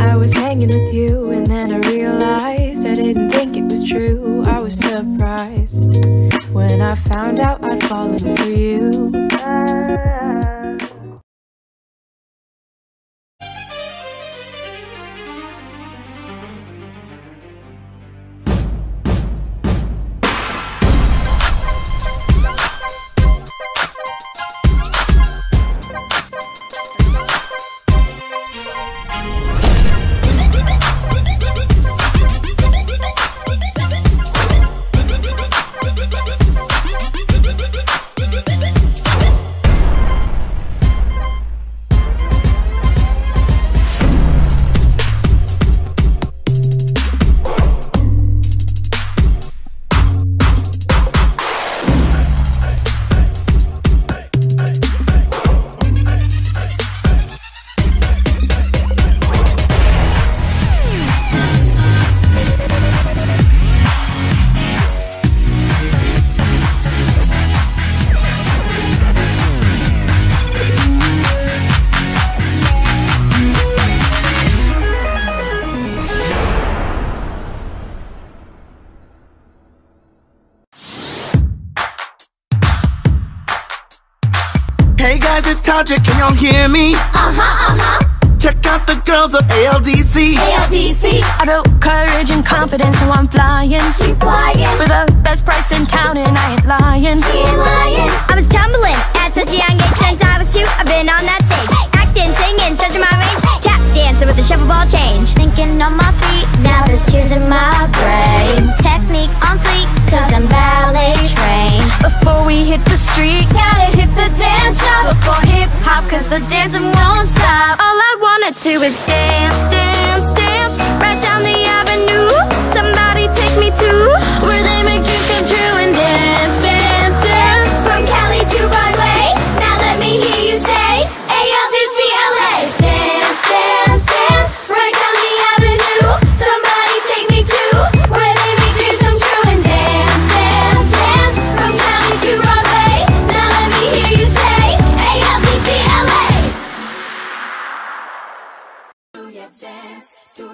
I was hanging with you and then I realized I didn't think it was true. I was surprised when I found out I'd fallen for you. Can y'all hear me? Check out the girls of ALDC. I built courage and confidence, so I'm flying. She's flying. For the best price in town, and I ain't lying. She ain't lying. I was tumbling at such a young age. Since I was 2, I've been on that stage. Acting, singing, stretching my range. Tap dancing with a shuffle ball change. Thinking on my feet, now there's tears in my brain. Technique on fleek, cause I'm ballet trained. Before we hit the street, gotta hit the dance shop. Before hip-hop, cause the dancing won't stop. All I wanna do is dance, dance, dance. Right down the avenue, somebody take me to where they make you come true. And dance, dance, dance. From Cali to Broadway, now let me hear you say ALDC LA. Dance, dance, dance. Right down the avenue, somebody take me to where they make dreams come true. And dance, dance, dance. From Cali to Broadway, now let me hear you say ALDC LA. Do your dance, do.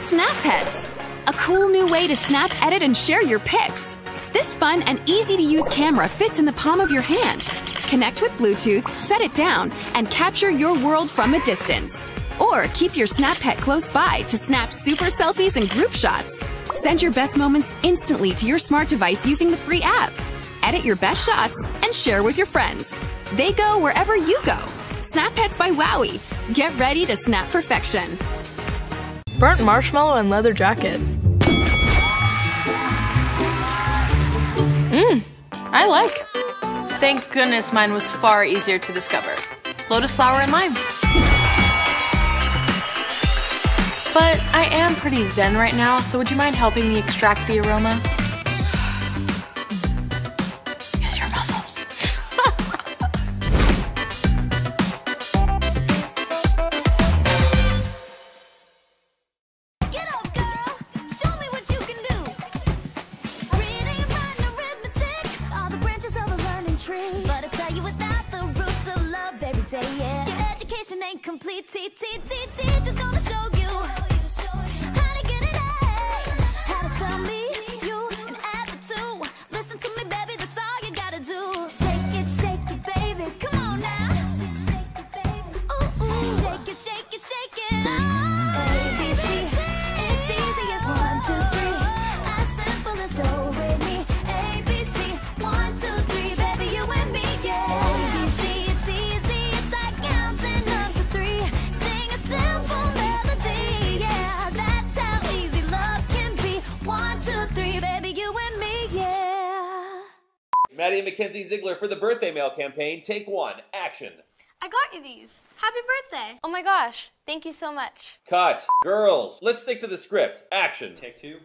Snap Pets, a cool new way to snap, edit, and share your pics. This fun and easy-to-use camera fits in the palm of your hand. Connect with Bluetooth, set it down, and capture your world from a distance. Or keep your Snap Pet close by to snap super selfies and group shots. Send your best moments instantly to your smart device using the free app. Edit your best shots and share with your friends. They go wherever you go. Snap Pets by Wowie. Get ready to snap perfection. Burnt marshmallow and leather jacket. I like. Thank goodness mine was far easier to discover. Lotus flower and lime. But I am pretty zen right now, so would you mind helping me extract the aroma? Use your muscles. Complete T just gonna show you how to get it out, how to spell me, you, and ever too. Listen to me, baby, that's all you gotta do. Shake it, baby, come on now. Shake it, baby. Ooh, ooh. Shake it, shake it, shake it. A, B, C. Maddie and Mackenzie Ziegler for the birthday mail campaign. Take one. Action. I got you these. Happy birthday. Oh my gosh. Thank you so much. Cut. Girls, let's stick to the script. Action. Take two.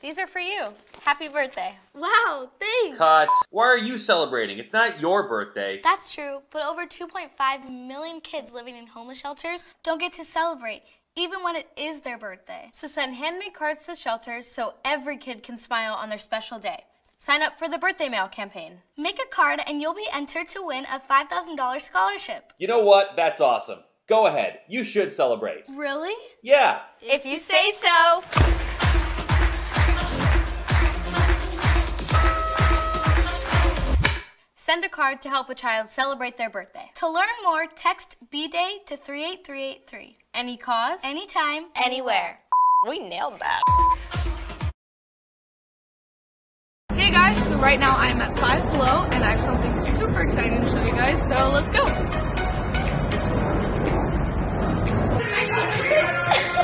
These are for you. Happy birthday. Wow, thanks. Cut. Why are you celebrating? It's not your birthday. That's true, but over 2.5 million kids living in homeless shelters don't get to celebrate, even when it is their birthday. So send handmade cards to shelters so every kid can smile on their special day. Sign up for the birthday mail campaign. Make a card and you'll be entered to win a $5,000 scholarship. You know what? That's awesome. Go ahead. You should celebrate. Really? Yeah. If you say so. Send a card to help a child celebrate their birthday. To learn more, text B-Day to 38383. Any cause, anytime, anywhere. We nailed that. Hey guys, so right now I'm at Five Below and I have something super exciting to show you guys, so let's go.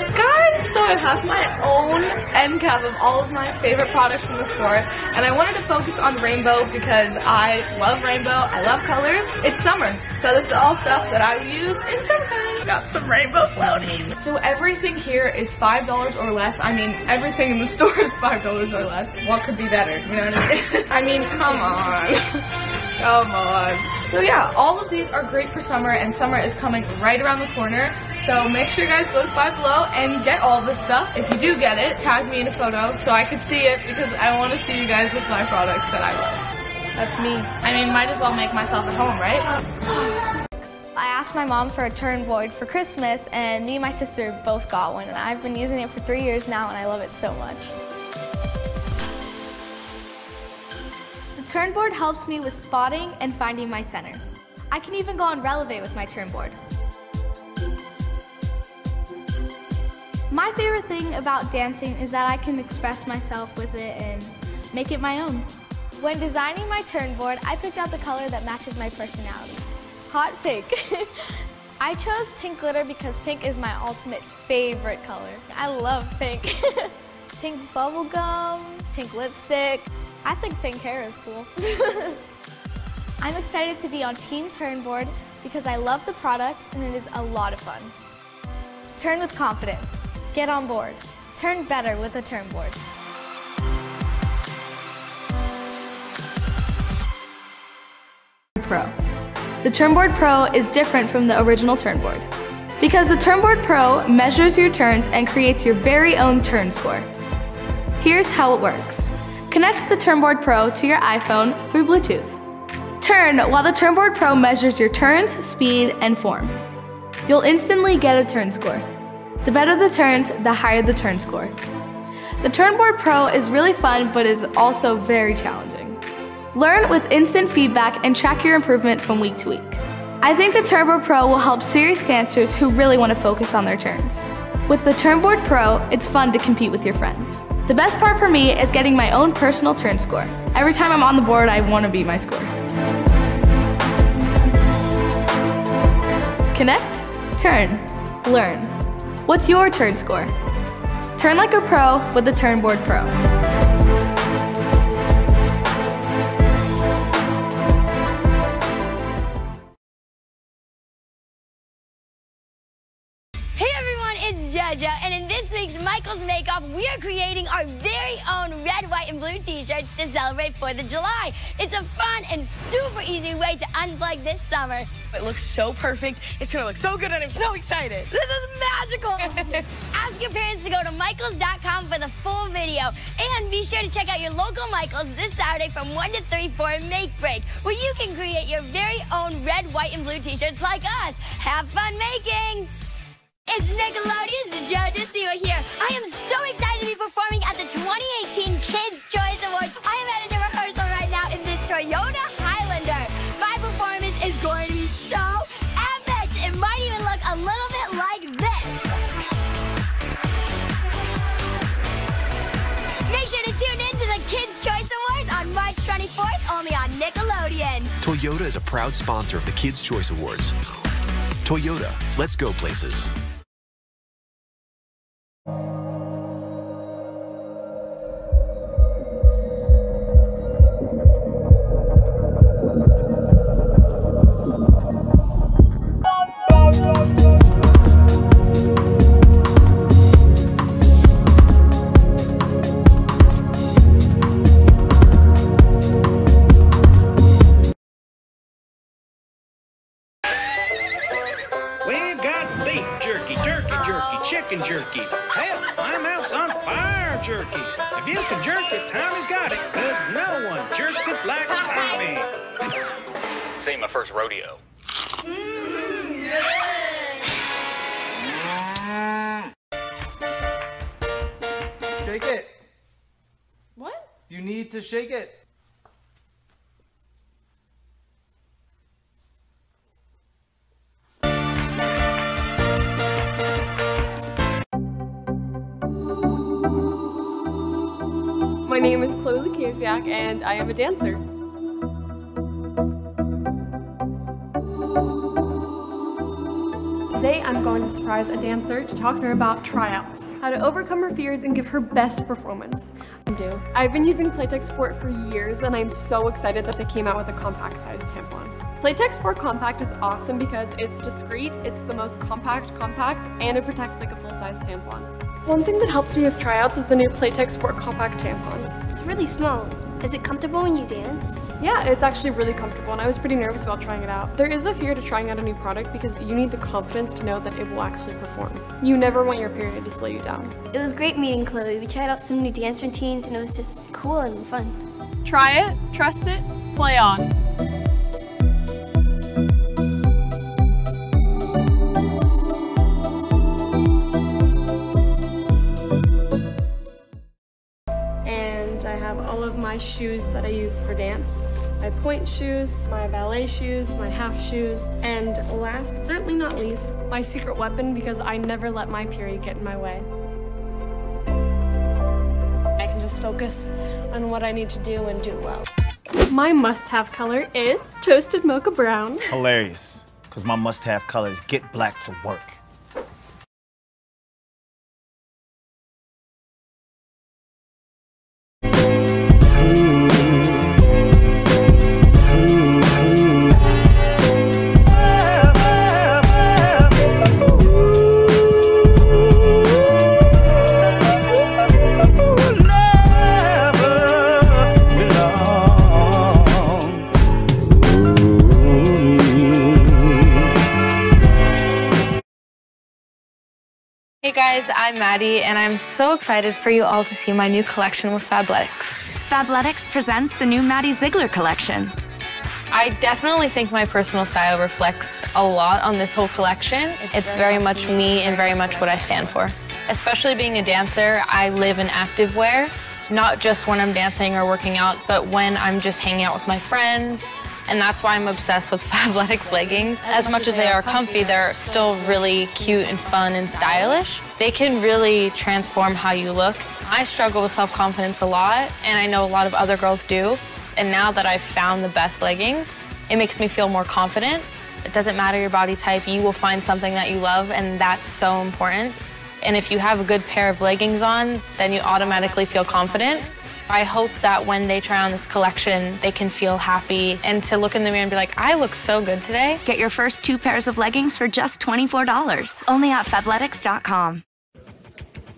Guys, so I have my own end cap of all of my favorite products from the store, and I wanted to focus on rainbow because I love rainbow, I love colors. It's summer, so this is all stuff that I use in summertime. Got some rainbow floaties. So everything here is $5 or less. I mean, everything in the store is $5 or less. What could be better? You know what I mean? I mean, come on. Come on. So yeah, all of these are great for summer, and summer is coming right around the corner. So make sure you guys go to Five Below and get all this stuff. If you do get it, tag me in a photo so I can see it, because I want to see you guys with my products that I love. That's me. I mean, might as well make myself at home, right? I asked my mom for a Turnboard for Christmas, and me and my sister both got one, and I've been using it for 3 years now, and I love it so much. Turnboard helps me with spotting and finding my center. I can even go on releve with my Turnboard. My favorite thing about dancing is that I can express myself with it and make it my own. When designing my Turnboard, I picked out the color that matches my personality. Hot pink. I chose pink glitter because pink is my ultimate favorite color. I love pink. Pink bubblegum, pink lipstick. I think pink hair is cool. I'm excited to be on Team Turnboard because I love the product and it is a lot of fun. Turn with confidence. Get on board. Turn better with a Turnboard. Pro. The Turnboard Pro is different from the original Turnboard because the Turnboard Pro measures your turns and creates your very own turn score. Here's how it works. Connect the Turnboard Pro to your iPhone through Bluetooth. Turn while the Turnboard Pro measures your turns, speed, and form. You'll instantly get a turn score. The better the turns, the higher the turn score. The Turnboard Pro is really fun, but is also very challenging. Learn with instant feedback and track your improvement from week to week. I think the Turnboard Pro will help serious dancers who really want to focus on their turns. With the Turnboard Pro, it's fun to compete with your friends. The best part for me is getting my own personal turn score. Every time I'm on the board, I want to beat my score. Connect, turn, learn. What's your turn score? Turn like a pro with the Turnboard Pro. JoJo, and in this week's Michaels Make-Off, we are creating our very own red, white, and blue t-shirts to celebrate 4th of July. It's a fun and super easy way to unplug this summer. It looks so perfect. It's gonna look so good, and I'm so excited. This is magical. Ask your parents to go to Michaels.com for the full video, and be sure to check out your local Michaels this Saturday from 1 to 3 for a make break, where you can create your very own red, white, and blue t-shirts like us. Have fun making. It's Nickelodeon's JoJo Siwa here. I am so excited to be performing at the 2018 Kids' Choice Awards. I am at a rehearsal right now in this Toyota Highlander. My performance is going to be so epic. It might even look a little bit like this. Make sure to tune in to the Kids' Choice Awards on March 24th, only on Nickelodeon. Toyota is a proud sponsor of the Kids' Choice Awards. Toyota, let's go places. chicken jerky. Hell, my mouth's on fire jerky. If you can jerk it, Tommy's got it, because no one jerks it like Tommy. This ain't my first rodeo. Shake it. What? You need to shake it. My name is Chloe Lukasiak, and I am a dancer. Today I'm going to surprise a dancer to talk to her about tryouts, how to overcome her fears and give her best performance. I've been using Playtex Sport for years, and I'm so excited that they came out with a compact-sized tampon. Playtex Sport Compact is awesome because it's discreet, it's the most compact, and it protects like a full-size tampon. One thing that helps me with tryouts is the new Playtex Sport Compact tampon. It's really small. Is it comfortable when you dance? Yeah, it's actually really comfortable, and I was pretty nervous about trying it out. There is a fear to trying out a new product because you need the confidence to know that it will actually perform. You never want your period to slow you down. It was great meeting Chloe. We tried out some new dance routines, and it was just cool and fun. Try it, trust it, play on. All of my shoes that I use for dance. My point shoes, my ballet shoes, my half shoes, and last but certainly not least, my secret weapon, because I never let my period get in my way. I can just focus on what I need to do and do it well. My must-have color is toasted mocha brown. Hilarious, because my must-have color is get black to work. Hey guys, I'm Maddie, and I'm so excited for you all to see my new collection with Fabletics. Fabletics presents the new Maddie Ziegler collection. I definitely think my personal style reflects a lot on this whole collection. It's very much me and very much what I stand for. Especially being a dancer, I live in active wear, not just when I'm dancing or working out, but when I'm just hanging out with my friends. And that's why I'm obsessed with Fabletics leggings. As much as they are comfy, they're still really cute and fun and stylish. They can really transform how you look. I struggle with self-confidence a lot, and I know a lot of other girls do. And now that I've found the best leggings, it makes me feel more confident. It doesn't matter your body type, you will find something that you love, and that's so important. And if you have a good pair of leggings on, then you automatically feel confident. I hope that when they try on this collection, they can feel happy and to look in the mirror and be like, I look so good today. Get your first 2 pairs of leggings for just $24, only at Fabletics.com.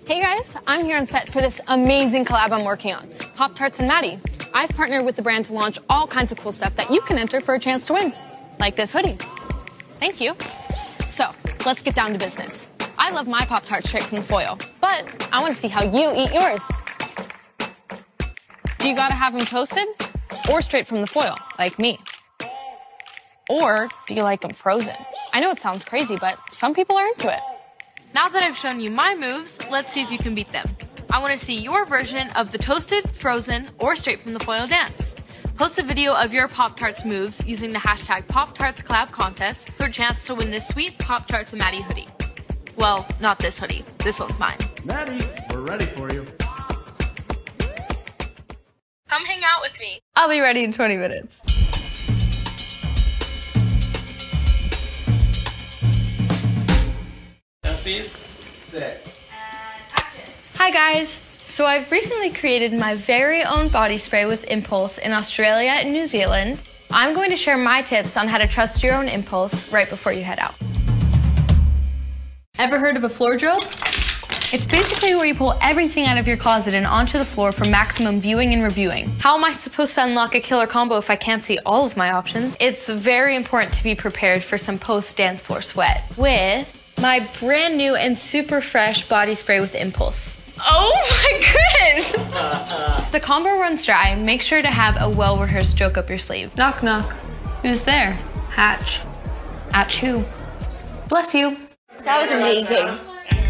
Hey guys, I'm here on set for this amazing collab I'm working on, Pop-Tarts and Maddie. I've partnered with the brand to launch all kinds of cool stuff that you can enter for a chance to win, like this hoodie. Thank you. So, let's get down to business. I love my Pop-Tart straight from the foil, but I want to see how you eat yours. You gotta have them toasted or straight from the foil, like me. Or do you like them frozen? I know it sounds crazy, but some people are into it. Now that I've shown you my moves, let's see if you can beat them. I wanna see your version of the toasted, frozen, or straight from the foil dance. Post a video of your Pop-Tarts moves using the hashtag #PopTartsCollabContest for a chance to win this sweet Pop-Tarts and Maddie hoodie. Well, not this hoodie. This one's mine. Maddie, we're ready for you. Come hang out with me. I'll be ready in 20 minutes. Action. Hi guys. So I've recently created my very own body spray with Impulse in Australia and New Zealand. I'm going to share my tips on how to trust your own impulse right before you head out. Ever heard of a floor drill? It's basically where you pull everything out of your closet and onto the floor for maximum viewing and reviewing. How am I supposed to unlock a killer combo if I can't see all of my options? It's very important to be prepared for some post-dance floor sweat with my brand new and super fresh body spray with Impulse. Oh my goodness! The combo runs dry. Make sure to have a well-rehearsed joke up your sleeve. Knock, knock. Who's there? Hatch. Hatch who? Bless you. That was amazing.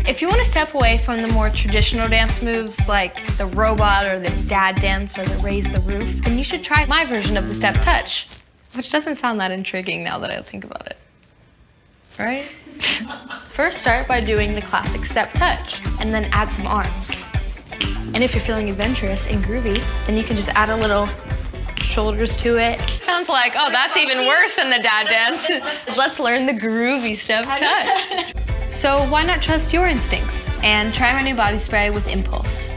If you want to step away from the more traditional dance moves like the robot or the dad dance or the raise the roof, then you should try my version of the step touch, which doesn't sound that intriguing now that I think about it. Right? First, start by doing the classic step touch, and then add some arms. And if you're feeling adventurous and groovy, then you can just add a little shoulders to it. Sounds like, oh, that's even worse than the dad dance. Let's learn the groovy step touch. So why not trust your instincts and try my new body spray with Impulse?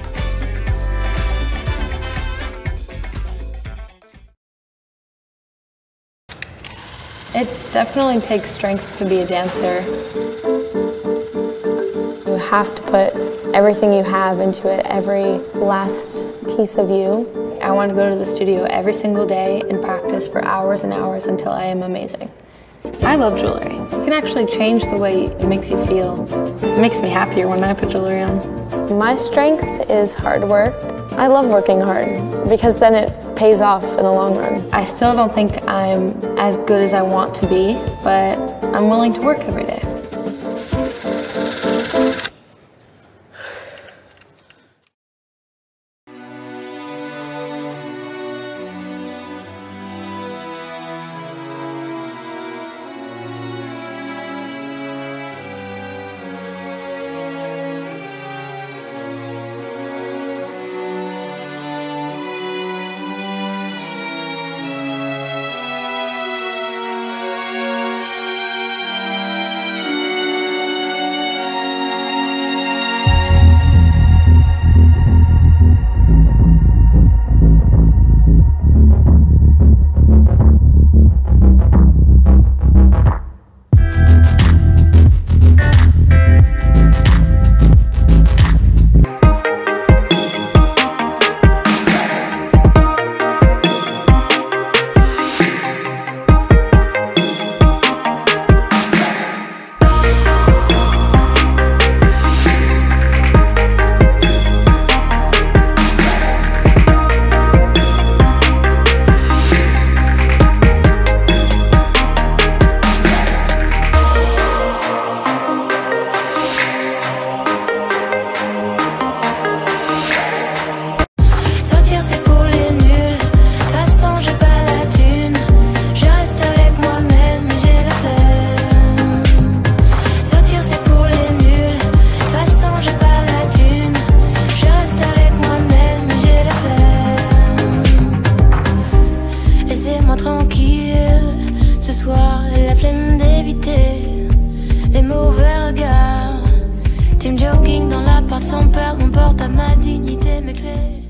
It definitely takes strength to be a dancer. You have to put everything you have into it, every last piece of you. I want to go to the studio every single day and practice for hours and hours until I am amazing. I love jewelry. It can actually change the way it makes you feel. It makes me happier when I put jewelry on. My strength is hard work. I love working hard because then it pays off in the long run. I still don't think I'm as good as I want to be, but I'm willing to work every day. Sans peur, m'emporte à ma dignité, mes clés.